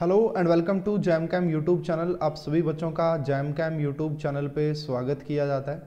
Hello and welcome to Jam Cam YouTube channel. आप सभी बच्चों का जैम कैम यूट्यूब चैनल पे स्वागत किया जाता है।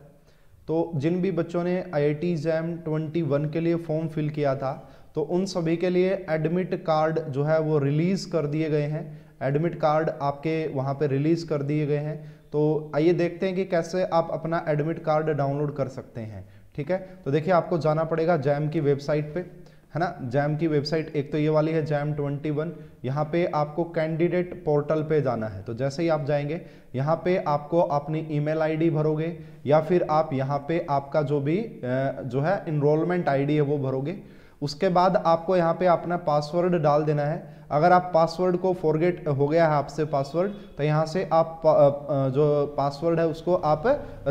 तो जिन भी बच्चों ने IIT जैम 21 के लिए फॉर्म फिल किया था तो उन सभी के लिए एडमिट कार्ड जो है वो रिलीज़ कर दिए गए हैं। एडमिट कार्ड आपके वहाँ पे रिलीज़ कर दिए गए हैं। तो आइए देखते हैं कि कैसे आप अपना एडमिट कार्ड डाउनलोड कर सकते हैं। ठीक है, तो देखिए आपको जाना पड़ेगा जैम की वेबसाइट पे, है ना। जैम की वेबसाइट एक तो ये वाली है जैम 21, यहाँ पे आपको कैंडिडेट पोर्टल पे जाना है। तो जैसे ही आप जाएंगे यहाँ पे आपको अपनी ईमेल आईडी भरोगे या फिर आप यहाँ पे आपका जो भी जो है इनरोलमेंट आईडी है वो भरोगे। उसके बाद आपको यहाँ पे अपना पासवर्ड डाल देना है। अगर आप पासवर्ड को फॉरगेट हो गया है आपसे पासवर्ड, तो यहाँ से आप जो पासवर्ड है उसको आप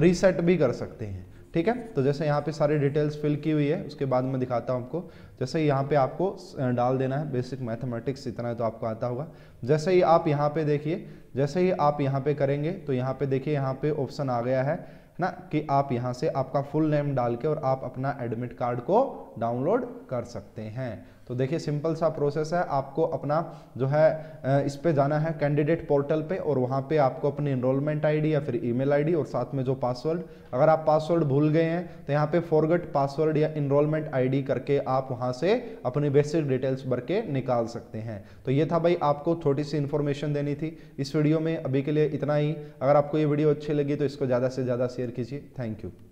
रीसेट भी कर सकते हैं। ठीक है, तो जैसे यहाँ पे सारी डिटेल्स फिल की हुई है, उसके बाद मैं दिखाता हूँ आपको। जैसे यहाँ पे आपको डाल देना है बेसिक मैथमेटिक्स, इतना तो आपको आता होगा। जैसे ही आप यहाँ पे देखिए, जैसे ही आप यहाँ पे करेंगे तो यहाँ पे देखिए यहाँ पे ऑप्शन आ गया है ना कि आप यहाँ से आपका फुल नेम डाल के और आप अपना एडमिट कार्ड को डाउनलोड कर सकते हैं। तो देखिए सिंपल सा प्रोसेस है। आपको अपना जो है इस पे जाना है कैंडिडेट पोर्टल पे और वहाँ पे आपको अपनी इनरोलमेंट आईडी या फिर ईमेल आईडी और साथ में जो पासवर्ड, अगर आप पासवर्ड भूल गए हैं तो यहाँ पे फॉरगेट पासवर्ड या इनरोलमेंट आईडी करके आप वहाँ से अपनी बेसिक डिटेल्स भर के निकाल सकते हैं। तो ये था भाई, आपको छोटी सी इन्फॉर्मेशन देनी थी इस वीडियो में। अभी के लिए इतना ही। अगर आपको ये वीडियो अच्छी लगी तो इसको ज़्यादा से ज़्यादा शेयर कीजिए। Thank you.